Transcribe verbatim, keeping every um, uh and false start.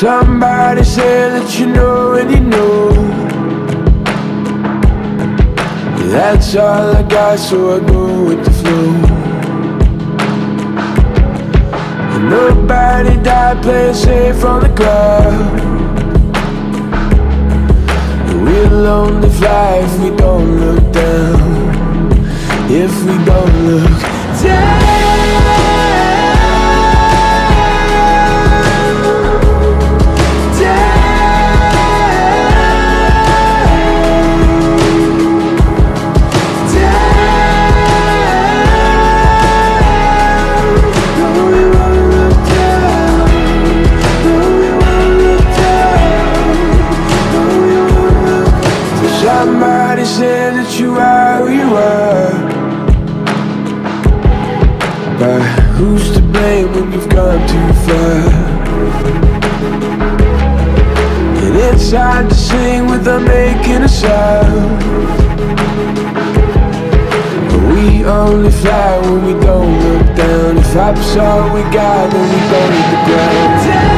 Somebody said that you know and you know. That's all I got, so I go with the flow. And nobody died playing safe on the club. And we'll only fly if we don't look down. If we don't look down. Somebody said that you are who you are, but who's to blame when you've gone too far? And it's hard to sing without making a sound, but we only fly when we don't look down. If I saw we got, then we go to the ground.